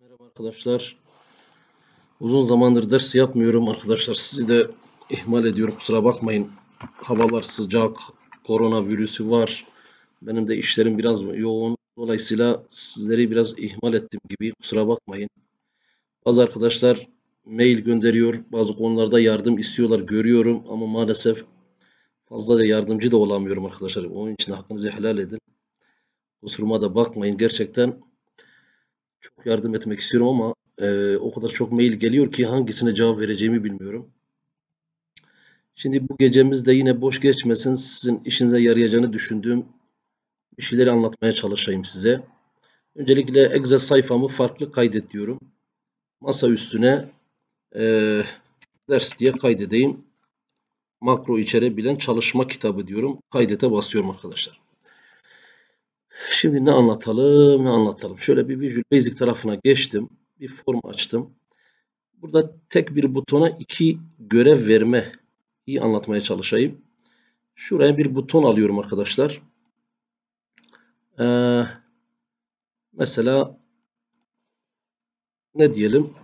Merhaba arkadaşlar. Uzun zamandır ders yapmıyorum arkadaşlar. Sizi de ihmal ediyorum. Kusura bakmayın. Havalar sıcak. Koronavirüsü var. Benim de işlerim biraz yoğun. Dolayısıyla sizleri biraz ihmal ettiğim gibi. Kusura bakmayın. Bazı arkadaşlar mail gönderiyor. Bazı konularda yardım istiyorlar. Görüyorum ama maalesef fazlaca yardımcı da olamıyorum arkadaşlar. Onun için hakkınızı helal edin. Kusuruma da bakmayın. Gerçekten çok yardım etmek istiyorum ama o kadar çok mail geliyor ki hangisine cevap vereceğimi bilmiyorum. Şimdi bu gecemiz de yine boş geçmesin. Sizin işinize yarayacağını düşündüğüm bir şeyleri anlatmaya çalışayım size. Öncelikle Excel sayfamı farklı kaydet diyorum. Masa üstüne ders diye kaydedeyim. Makro içerebilen çalışma kitabı diyorum. Kaydete basıyorum arkadaşlar. Şimdi ne anlatalım. Şöyle bir Visual Basic tarafına geçtim. Bir form açtım. Burada tek bir butona iki görev verme. İyi anlatmaya çalışayım. Şuraya bir buton alıyorum arkadaşlar. Mesela ne diyelim?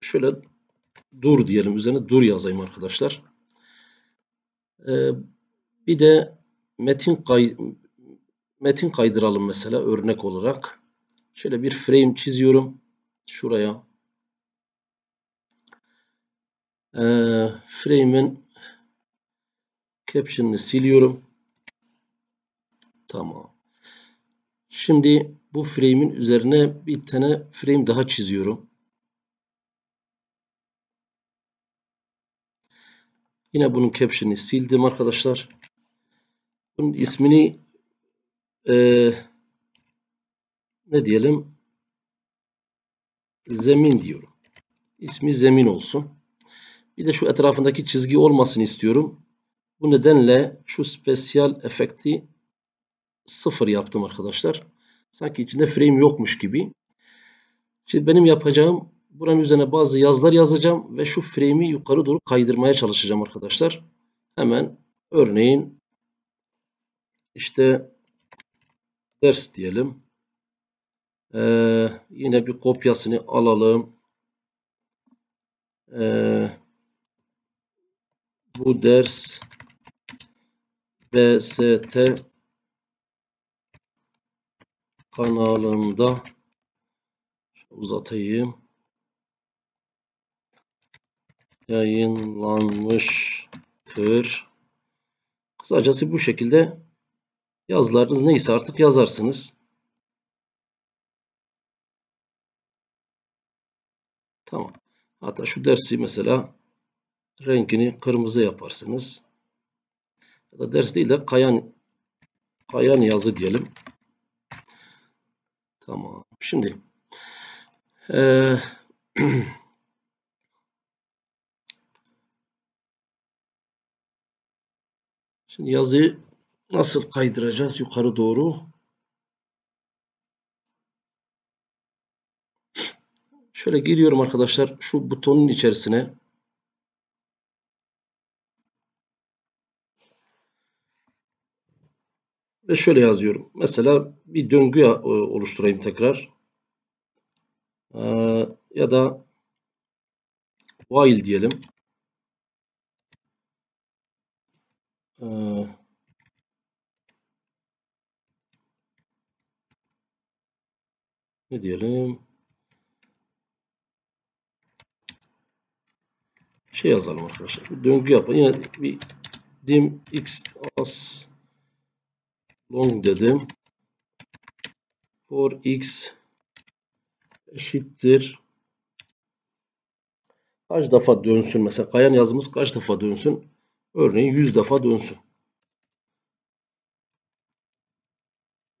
Şöyle dur diyelim. Üzerine dur yazayım arkadaşlar. Bir de metin kaydıralım mesela örnek olarak. Şöyle bir frame çiziyorum. Şuraya. Frame'in caption'ını siliyorum. Tamam. Şimdi bu frame'in üzerine bir tane frame daha çiziyorum. Yine bunun caption'ını sildim arkadaşlar. Bunun ismini ne diyelim? Zemin diyorum. İsmi zemin olsun. Bir de şu etrafındaki çizgi olmasını istiyorum. Bu nedenle şu spesiyal efekti 0 yaptım arkadaşlar. Sanki içinde frame yokmuş gibi. Şimdi benim yapacağım, buranın üzerine bazı yazılar yazacağım ve şu frame'i yukarı doğru kaydırmaya çalışacağım arkadaşlar. Hemen örneğin işte ders diyelim. Yine bir kopyasını alalım. Bu ders BST kanalında, uzatayım, yayınlanmıştır. Kısacası bu şekilde yazılarınız neyse artık yazarsınız. Tamam. Hatta şu dersi mesela rengini kırmızı yaparsınız. Ya da ders değil de kayan yazı diyelim. Tamam. Şimdi şimdi yazıyı nasıl kaydıracağız yukarı doğru? Şöyle giriyorum arkadaşlar şu butonun içerisine. Ve şöyle yazıyorum. Mesela bir döngü oluşturayım tekrar. Ya da while diyelim. Ne diyelim? Şey yazalım arkadaşlar. Bir döngü yapalım. Yine bir dim x as long dedim. For x eşittir. Kaç defa dönsün? Mesela kayan yazımız kaç defa dönsün? Örneğin 100 defa dönsün.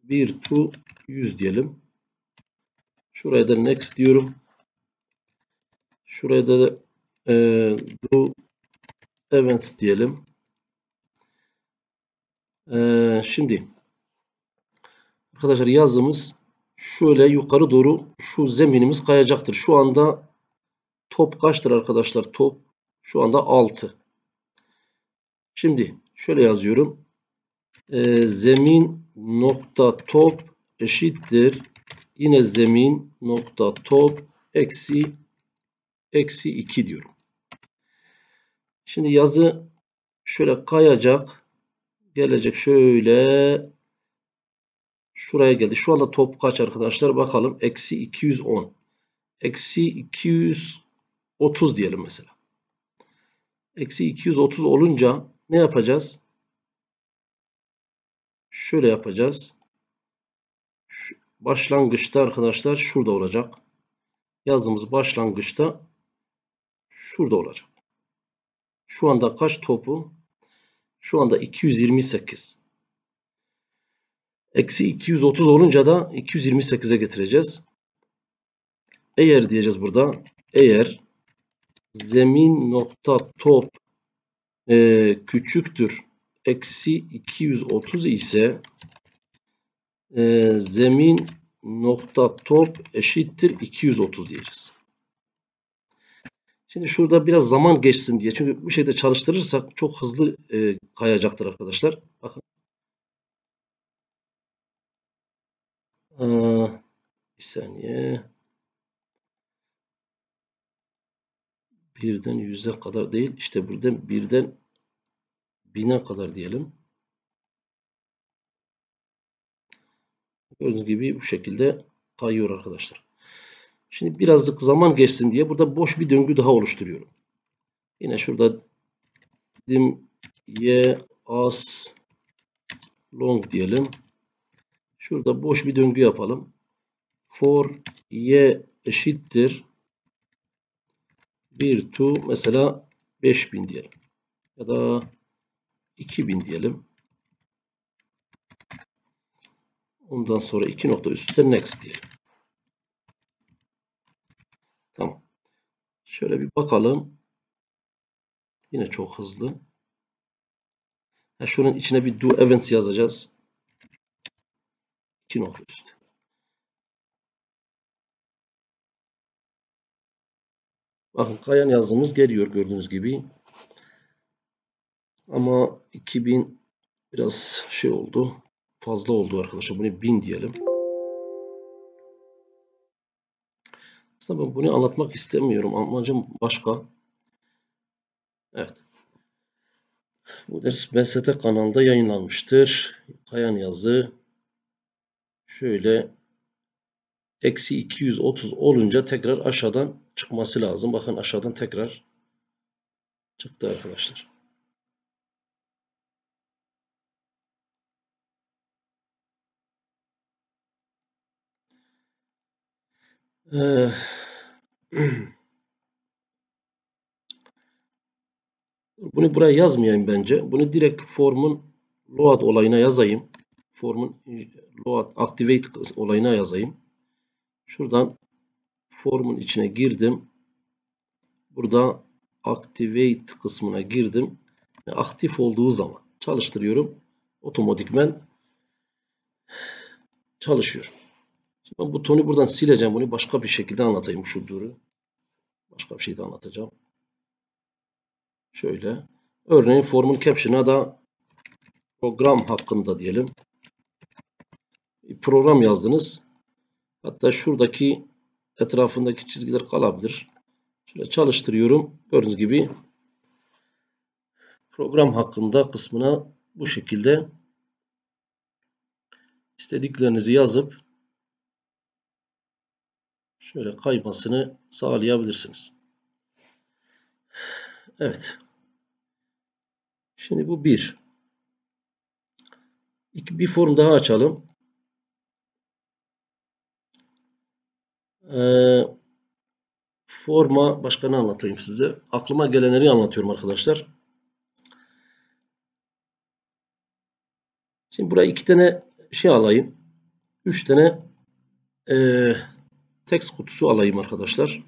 1 to 100 diyelim. Şuraya da next diyorum. Şuraya da do events diyelim. Şimdi arkadaşlar yazımız şöyle yukarı doğru şu zeminimiz kayacaktır. Şu anda top kaçtır arkadaşlar? Top şu anda 6. Şimdi şöyle yazıyorum. Zemin nokta top eşittir Yine zemin nokta top eksi 2 diyorum. Şimdi yazı şöyle kayacak. Gelecek şöyle. Şuraya geldi. Şu anda top kaç arkadaşlar? Bakalım. Eksi 210. Eksi 230 diyelim mesela. Eksi 230 olunca ne yapacağız? Şöyle yapacağız. Başlangıçta arkadaşlar şurada olacak. Yazdığımız başlangıçta şurada olacak. Şu anda kaç topu? Şu anda 228. Eksi 230 olunca da 228'e getireceğiz. Eğer diyeceğiz burada. Eğer zemin nokta top küçüktür eksi 230 ise zemin nokta top eşittir 230 diyeceğiz. Şimdi şurada biraz zaman geçsin diye. Çünkü bu şekilde çalıştırırsak çok hızlı kayacaktır arkadaşlar. Bakın. Bir saniye. Birden 100'e kadar değil. İşte buradan birden 1000'e kadar diyelim. Gördüğünüz gibi bu şekilde kayıyor arkadaşlar. Şimdi birazcık zaman geçsin diye burada boş bir döngü daha oluşturuyorum. Yine şurada dim y as long diyelim. Şurada boş bir döngü yapalım. For y eşittir 1 to mesela 5000 diyelim. Ya da 2000 diyelim. Ondan sonra 2 nokta üstte next diyelim. Tamam. Şöyle bir bakalım. Yine çok hızlı. Ha, şunun içine bir do events yazacağız. 2 nokta üstte. Bakın kayan yazımız geliyor gördüğünüz gibi. Ama 2000 biraz şey oldu. Fazla oldu arkadaşlar. Bunu 1000 diyelim. Aslında ben bunu anlatmak istemiyorum. Amacım başka. Evet. Bu ders BST kanalda yayınlanmıştır. Kayan yazı şöyle eksi 230 olunca tekrar aşağıdan çıkması lazım. Bakın aşağıdan tekrar çıktı arkadaşlar. Bunu buraya yazmayayım bence. Bunu direkt formun load olayına yazayım. Formun load activate olayına yazayım. Şuradan formun içine girdim. Burada activate kısmına girdim. Yani aktif olduğu zaman çalıştırıyorum. Otomatikmen çalışıyor. Ben butonu buradan sileceğim. Bunu başka bir şekilde anlatayım. Şu duru. Başka bir şey de anlatacağım. Şöyle. Örneğin formun caption'a da program hakkında diyelim. Program yazdınız. Hatta şuradaki etrafındaki çizgiler kalabilir. Şöyle çalıştırıyorum. Gördüğünüz gibi program hakkında kısmına bu şekilde istediklerinizi yazıp şöyle kaymasını sağlayabilirsiniz. Evet. Şimdi bu bir. Bir form daha açalım. Forma başka ne anlatayım size? Aklıma gelenleri anlatıyorum arkadaşlar. Şimdi buraya 2 tane şey alayım. 3 tane text kutusu alayım arkadaşlar.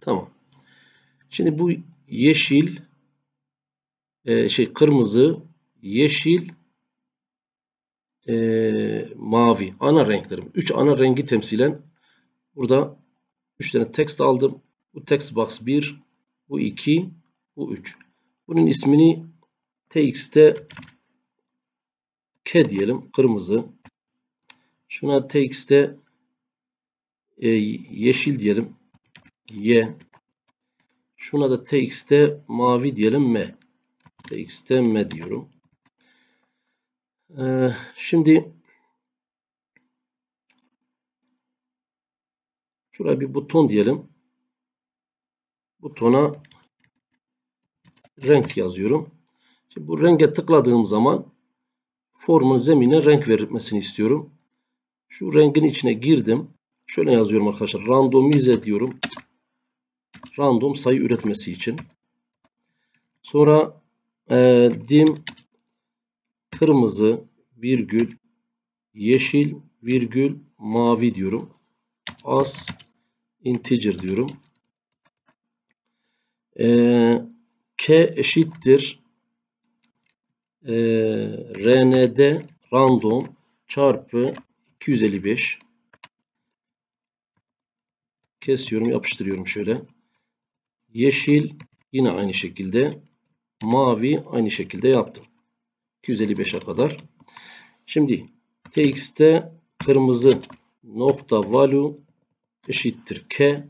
Tamam. Şimdi bu yeşil, kırmızı, yeşil, mavi ana renklerim. 3 ana rengi temsilen burada 3 tane text aldım. Bu text box 1, bu 2, bu 3. Bunun ismini TX'te K diyelim, kırmızı. Şuna TX'te yeşil diyelim, Y. Şuna da TX'te mavi diyelim, M. TX'te M diyorum. Şimdi şuraya bir buton diyelim. Butona renk yazıyorum. Şimdi bu renge tıkladığım zaman formun zemine renk verilmesini istiyorum. Şu rengin içine girdim. Şöyle yazıyorum arkadaşlar. Randomize diyorum. Random sayı üretmesi için. Sonra dim kırmızı virgül yeşil virgül mavi diyorum. As integer diyorum. K eşittir rnd random çarpı 255. Kesiyorum, yapıştırıyorum şöyle. Yeşil yine aynı şekilde, mavi aynı şekilde yaptım 255'e kadar. Şimdi tx'te kırmızı nokta value eşittir k,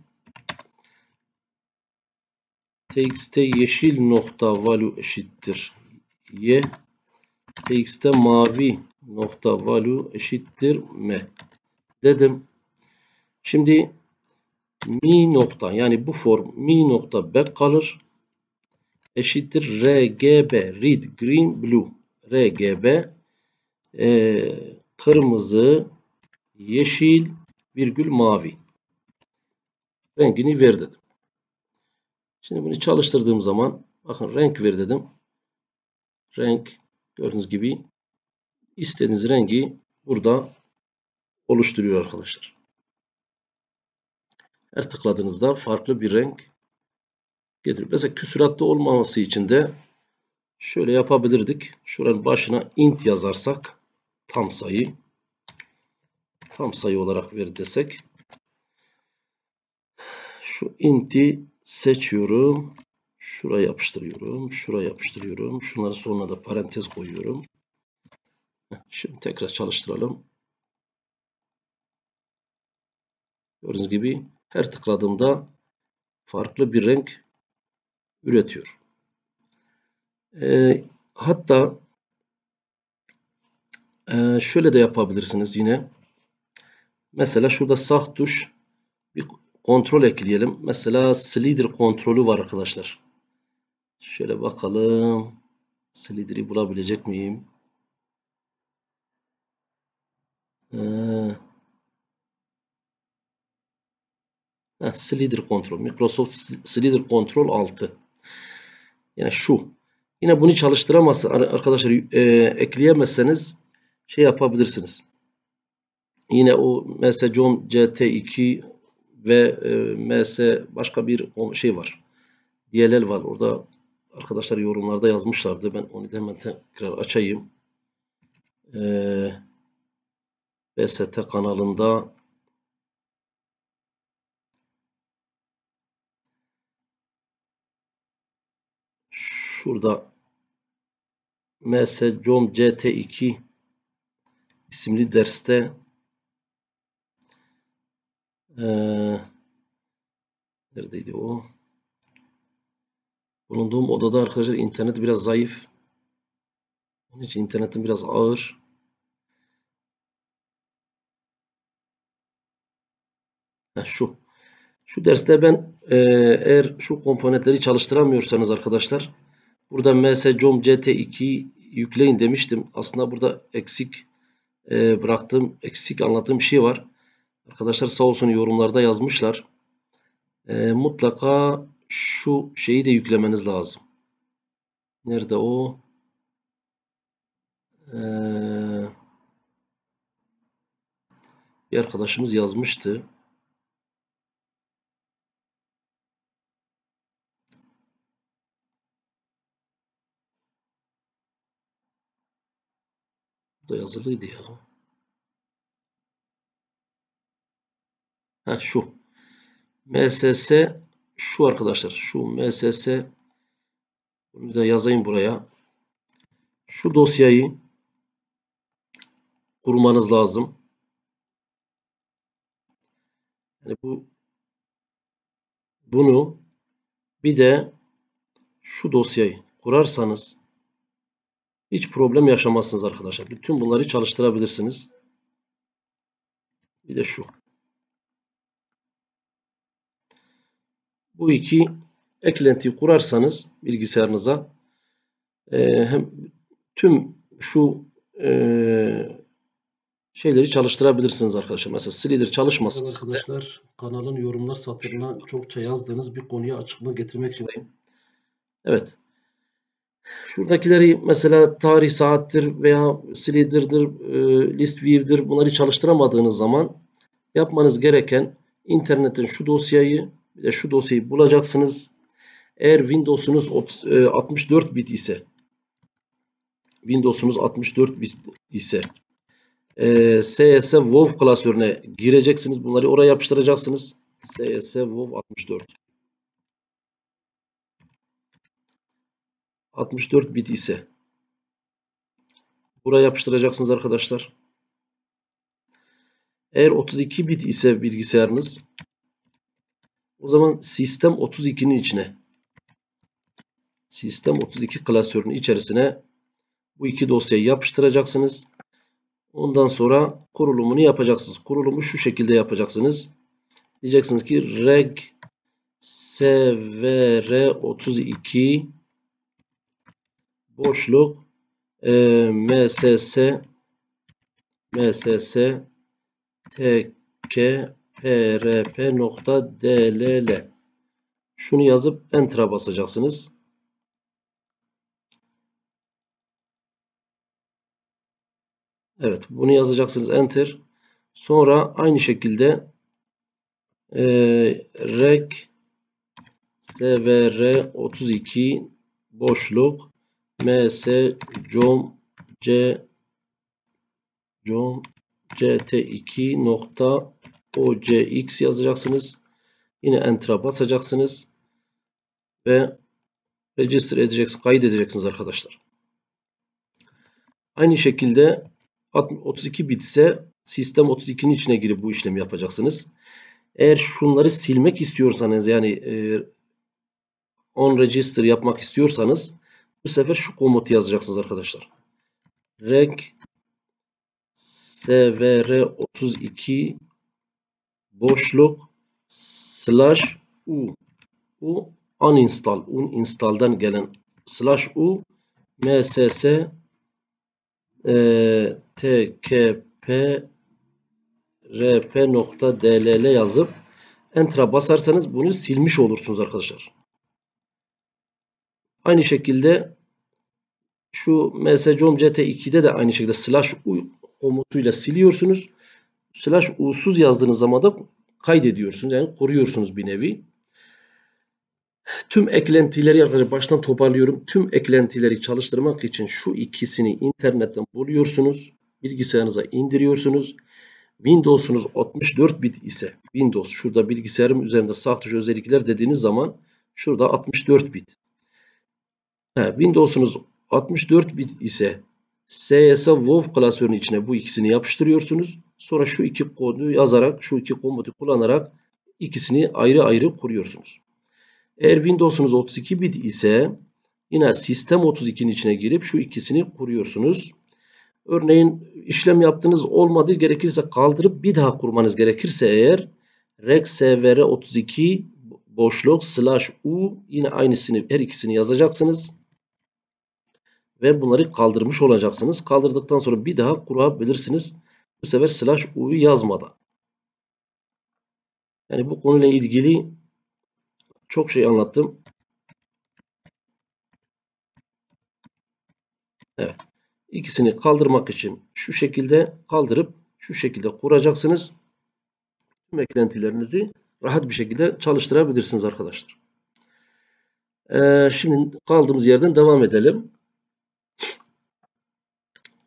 tx'te yeşil nokta value eşittir y, tx'te mavi nokta value eşittir m dedim. Şimdi mi nokta, yani bu form mi nokta back kalır eşittir rgb red green blue, rgb kırmızı yeşil virgül mavi rengini ver dedim. Şimdi bunu çalıştırdığım zaman bakın renk ver dedim. Renk gördüğünüz gibi istediğiniz rengi burada oluşturuyor arkadaşlar. Her tıkladığınızda farklı bir renk getirir. Mesela küsuratlı olmaması için de şöyle yapabilirdik. Şuranın başına int yazarsak tam sayı, tam sayı olarak ver desek. Şu int'i seçiyorum. Şuraya yapıştırıyorum. Şuraya yapıştırıyorum. Şunları sonra da parantez koyuyorum. Şimdi tekrar çalıştıralım. Gördüğünüz gibi her tıkladığımda farklı bir renk üretiyor. Hatta şöyle de yapabilirsiniz yine. Mesela şurada sağ tuş bir kontrol ekleyelim. Mesela slider kontrolü var arkadaşlar. Şöyle bakalım. Slider'i bulabilecek miyim? Slider kontrol. Microsoft Slider kontrol 6. Yani şu. Yine bunu çalıştıramazsın arkadaşlar, ekleyemezseniz şey yapabilirsiniz. Yine o mscom ct2 ve ms başka bir şey var. DLL var. Orada arkadaşlar yorumlarda yazmışlardı. Ben onu da hemen tekrar açayım. BST kanalında şurada mscom ct2 isimli derste neredeydi o? Bulunduğum odada arkadaşlar internet biraz zayıf. Onun için internetim biraz ağır. Şu derste ben eğer şu komponentleri çalıştıramıyorsanız arkadaşlar, burada mscom ct2 yükleyin demiştim. Aslında burada eksik bıraktığım, eksik anlattığım bir şey var. Arkadaşlar sağ olsun yorumlarda yazmışlar. Mutlaka şu şeyi de yüklemeniz lazım. Nerede o? Bir arkadaşımız yazmıştı. Da yazılıydı ya. Şu. MSS şu arkadaşlar. Şu MSS, bunu da yazayım buraya. Şu dosyayı kurmanız lazım. Yani bunu bir de şu dosyayı kurarsanız hiç problem yaşamazsınız arkadaşlar. Bütün bunları çalıştırabilirsiniz. Bir de şu. Bu iki eklentiyi kurarsanız bilgisayarınıza hem tüm şu şeyleri çalıştırabilirsiniz arkadaşlar. Mesela slider çalışmasın arkadaşlar sizde. Kanalın yorumlar satırına çokça yazdığınız bir konuya açıklık getirmek için. Evet. Şuradakileri mesela tarih, saattir veya slider'dir, list view'dir, bunları çalıştıramadığınız zaman yapmanız gereken internetin şu dosyayı, bir de şu dosyayı bulacaksınız. Eğer Windows'unuz 64 bit ise CS WoW klasörüne gireceksiniz. Bunları oraya yapıştıracaksınız. CS WoW 64 bit ise buraya yapıştıracaksınız arkadaşlar. Eğer 32 bit ise bilgisayarınız, o zaman sistem 32'nin içine, sistem 32 klasörünün içerisine bu iki dosyayı yapıştıracaksınız. Ondan sonra kurulumunu yapacaksınız. Kurulumu şu şekilde yapacaksınız. Diyeceksiniz ki reg svr32 boşluk mss tkprp.dll. Şunu yazıp enter'a basacaksınız. Evet, bunu yazacaksınız, enter. Sonra aynı şekilde reg svr32 boşluk mscom.ct2.ocx yazacaksınız. Yine enter'a basacaksınız ve register edeceksiniz, kaydedeceksiniz arkadaşlar. Aynı şekilde 32 bit ise sistem 32'nin içine girip bu işlemi yapacaksınız. Eğer şunları silmek istiyorsanız, yani on register yapmak istiyorsanız, bu sefer şu komutu yazacaksınız arkadaşlar. Reg svr32 boşluk slash u, u uninstall, uninstall'dan gelen slash u mss tkprp.dll yazıp enter'a basarsanız bunu silmiş olursunuz arkadaşlar. Aynı şekilde şu mscom.ct2'de de aynı şekilde slash u komutuyla siliyorsunuz. Slash u'suz yazdığınız zaman da kaydediyorsunuz, yani koruyorsunuz bir nevi. Tüm eklentileri arkadaşlar, baştan toparlıyorum. Tüm eklentileri çalıştırmak için şu ikisini internetten buluyorsunuz. Bilgisayarınıza indiriyorsunuz. Windows'unuz 64 bit ise, Windows şurada bilgisayarım üzerinde sağ tuş özellikler dediğiniz zaman şurada 64 bit. Windows'unuz 64 bit ise CS-WoW klasörünün içine bu ikisini yapıştırıyorsunuz. Sonra şu iki kodu yazarak, şu iki komutu kullanarak ikisini ayrı ayrı kuruyorsunuz. Eğer Windows'unuz 32 bit ise yine sistem 32'nin içine girip şu ikisini kuruyorsunuz. Örneğin işlem yaptığınız olmadı, gerekirse kaldırıp bir daha kurmanız gerekirse eğer reg svr32 boşluk slash u, yine aynısını, her ikisini yazacaksınız ve bunları kaldırmış olacaksınız. Kaldırdıktan sonra bir daha kurabilirsiniz. Bu sefer slash u'yu yazmadan. Yani bu konuyla ilgili çok şey anlattım. Evet. İkisini kaldırmak için şu şekilde kaldırıp şu şekilde kuracaksınız. Tüm eklentilerinizi rahat bir şekilde çalıştırabilirsiniz arkadaşlar. Şimdi kaldığımız yerden devam edelim.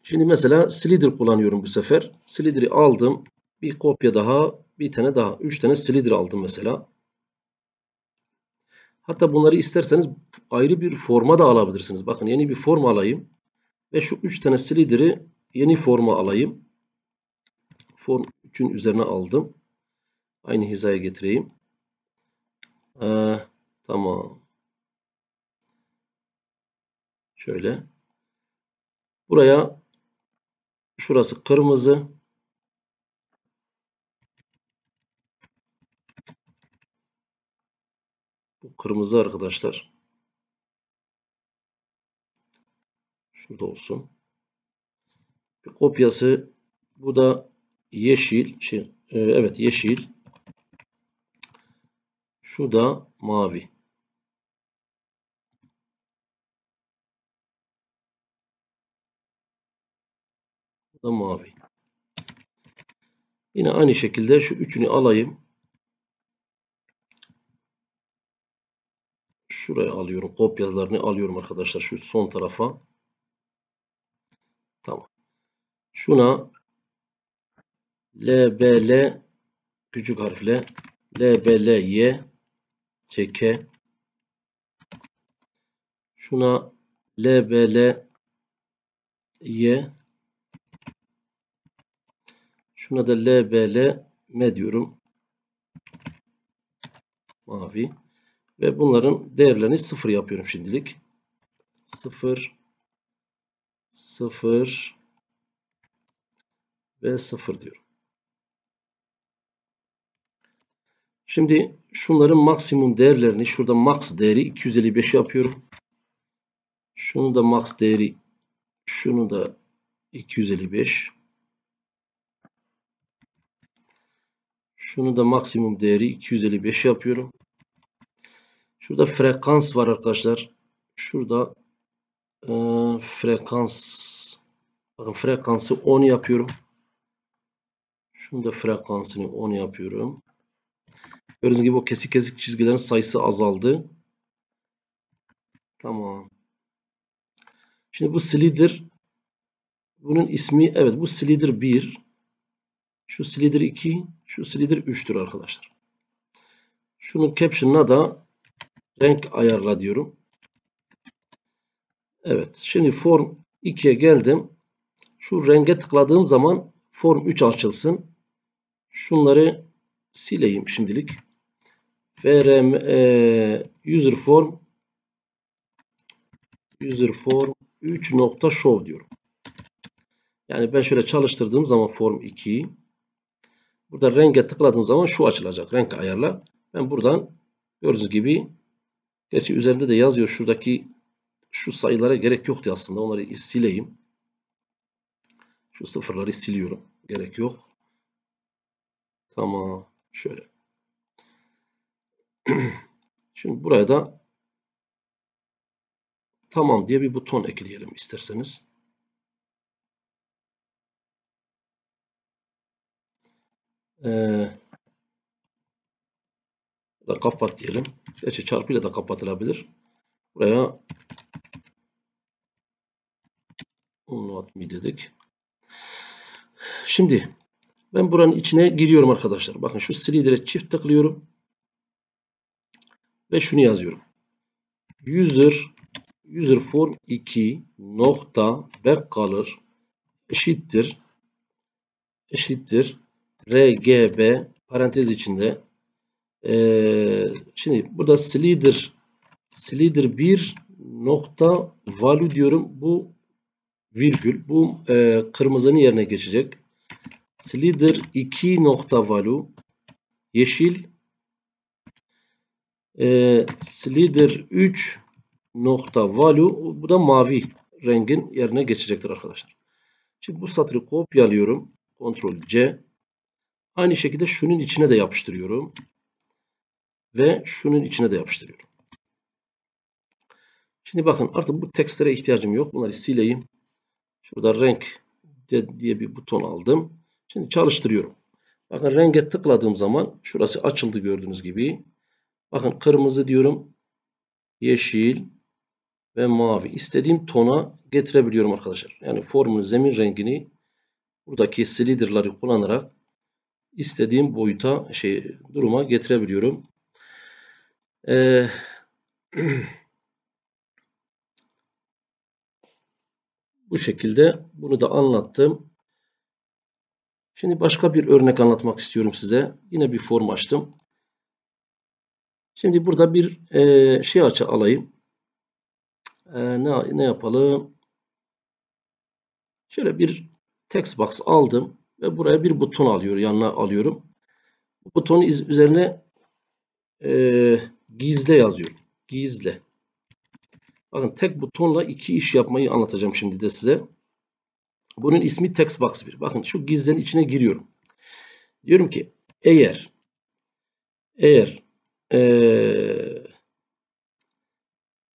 Şimdi mesela slider kullanıyorum bu sefer. Slider'i aldım. Bir kopya daha, bir tane daha. 3 tane slider aldım mesela. Hatta bunları isterseniz ayrı bir forma da alabilirsiniz. Bakın, yeni bir form alayım. Ve şu 3 tane slider'ı yeni forma alayım. Form 3'ün üzerine aldım. Aynı hizaya getireyim. Tamam. Şöyle. Buraya şurası kırmızı. Bu kırmızı arkadaşlar. Şurada olsun. Bir kopyası. Bu da yeşil. Evet yeşil. Şu da mavi. Bu da mavi. Yine aynı şekilde şu üçünü alayım. Şuraya alıyorum. Kopyalarını alıyorum arkadaşlar. Şu son tarafa. Tamam. Şuna LBL küçük harfle LBLY çeke. Şuna LBLY. Şuna da LBLM diyorum. Mavi. Ve bunların değerlerini 0 yapıyorum şimdilik. 0 0 ve 0 diyorum. Şimdi şunların maksimum değerlerini, şurada max değeri 255 yapıyorum. Şunun da max değeri, şunu da 255. Şunu da maksimum değeri 255 yapıyorum. Şurada frekans var arkadaşlar. Şurada frekans, bakın frekansı 10 yapıyorum. Şunu da frekansını 10 yapıyorum. Gördüğünüz gibi o kesik kesik çizgilerin sayısı azaldı. Tamam. Şimdi bu slider, bunun ismi, evet bu slider 1. Şu slider 2, şu slider 3'tür arkadaşlar. Şunun caption'ına da renk ayarla diyorum. Evet. Şimdi form 2'ye geldim. Şu renge tıkladığım zaman form 3 açılsın. Şunları sileyim şimdilik. FRM user form 3.show diyorum. Yani ben şöyle çalıştırdığım zaman form 2'yi burada renge tıkladığım zaman şu açılacak. Renk ayarla. Ben buradan gördüğünüz gibi, gerçi üzerinde de yazıyor şuradaki şu sayılara gerek yoktu aslında. Onları sileyim. Şu sıfırları siliyorum. Gerek yok. Tamam. Şöyle. Şimdi buraya da tamam diye bir buton ekleyelim isterseniz. Da kapat diyelim. Gerçi çarpıyla da kapatılabilir. Buraya unload mi dedik. Şimdi ben buranın içine giriyorum arkadaşlar. Bakın şu slider'e çift tıklıyorum. Ve şunu yazıyorum. User form 2 nokta back color eşittir RGB parantez içinde. Şimdi burada slider 1 nokta value diyorum. Bu virgül. Bu kırmızının yerine geçecek. Slider 2 nokta value yeşil. Slider 3 nokta value. Bu da mavi rengin yerine geçecektir arkadaşlar. Şimdi bu satırı kopyalıyorum. Ctrl C. Aynı şekilde şunun içine de yapıştırıyorum. Ve şunun içine de yapıştırıyorum. Şimdi bakın artık bu tekstlere ihtiyacım yok. Bunları sileyim. Şurada renk diye bir buton aldım. Şimdi çalıştırıyorum. Bakın renge tıkladığım zaman şurası açıldı gördüğünüz gibi. Bakın kırmızı diyorum. Yeşil ve mavi. İstediğim tona getirebiliyorum arkadaşlar. Yani formun zemin rengini buradaki slider'ları kullanarak istediğim boyuta duruma getirebiliyorum. Bu şekilde bunu da anlattım. Şimdi başka bir örnek anlatmak istiyorum size. Yine bir form açtım. Şimdi burada bir şey alayım. Ne yapalım? Şöyle bir text box aldım ve buraya bir buton yanına alıyorum. Bu butonun üzerine gizle yazıyorum. Gizle. Bakın tek butonla iki iş yapmayı anlatacağım şimdi de size. Bunun ismi text box 1. Bakın şu gizlenin içine giriyorum. Diyorum ki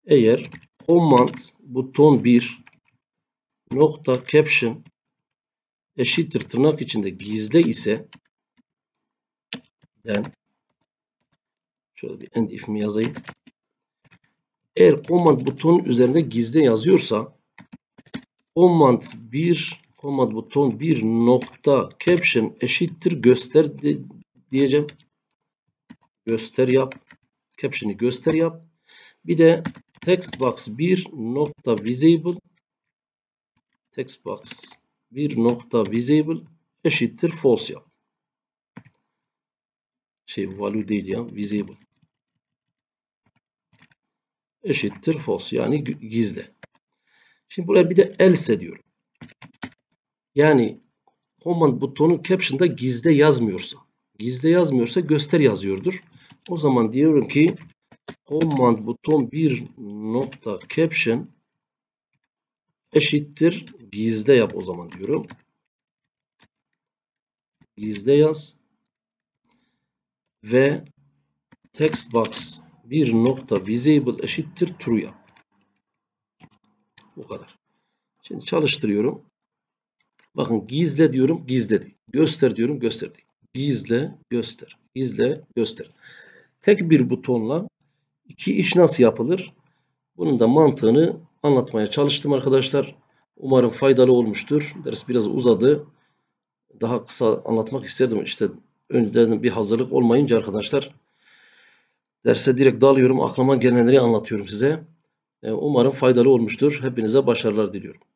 eğer command buton 1 nokta caption eşittir tırnak içinde gizle ise den, şöyle bir end if'imi yazayım. Eğer command butonun üzerinde gizle yazıyorsa command buton 1 nokta caption eşittir göster diyeceğim. Göster yap. Caption'ı göster yap. Bir de textbox 1 nokta visible textbox 1 nokta visible eşittir false yap. Value değil ya. Visible. Eşittir false. Yani gizle. Şimdi buraya bir de else diyorum. Yani command butonun caption'da gizle yazmıyorsa. Gizle yazmıyorsa göster yazıyordur. O zaman diyorum ki command buton 1 nokta caption eşittir gizle yap o zaman diyorum. Gizle yaz. Ve textbox 1 nokta visible eşittir true yap. Bu kadar. Şimdi çalıştırıyorum. Bakın gizle diyorum, gizledi. Göster diyorum, gösterdi. Gizle, göster. Gizle, göster. Tek bir butonla iki iş nasıl yapılır? Bunun da mantığını anlatmaya çalıştım arkadaşlar. Umarım faydalı olmuştur. Ders biraz uzadı. Daha kısa anlatmak isterdim. İşte önceden bir hazırlık olmayınca arkadaşlar derse direkt dalıyorum. Aklıma gelenleri anlatıyorum size. Umarım faydalı olmuştur. Hepinize başarılar diliyorum.